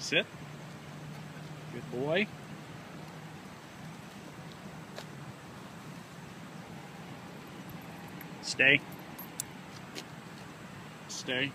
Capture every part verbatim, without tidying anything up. Good sit. Good boy. Stay. Stay.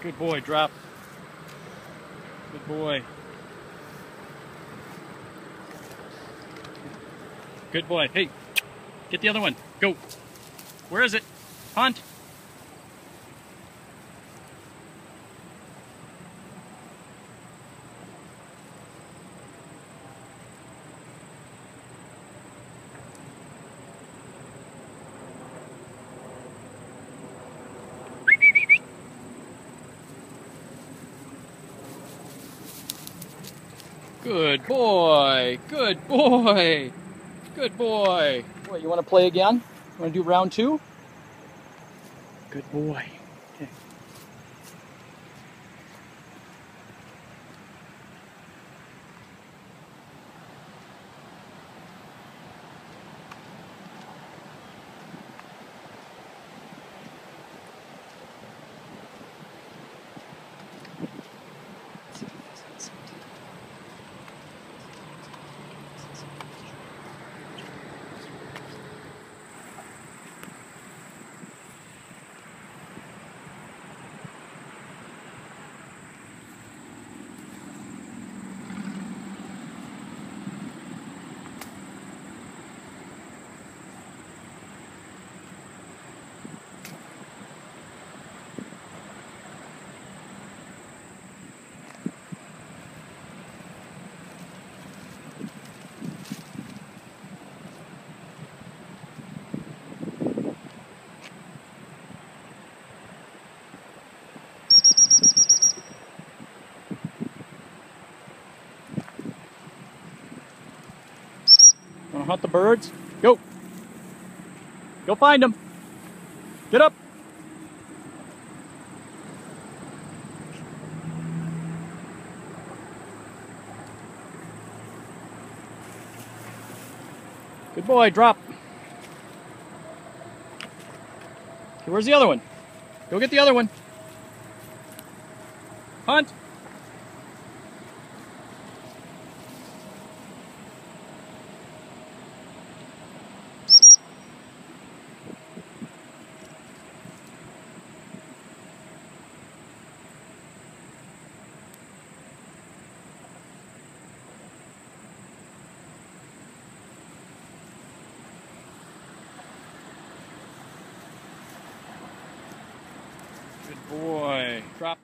Good boy, drop. Good boy. Good boy. Hey, get the other one. Go. Where is it? Hunt. Good boy, good boy, good boy. What, you want to play again? You want to do round two? Good boy. Okay. Hunt the birds. Go. Go find them. Get up. Good boy, drop. Okay, where's the other one? Go get the other one. Hunt. Boy, drop.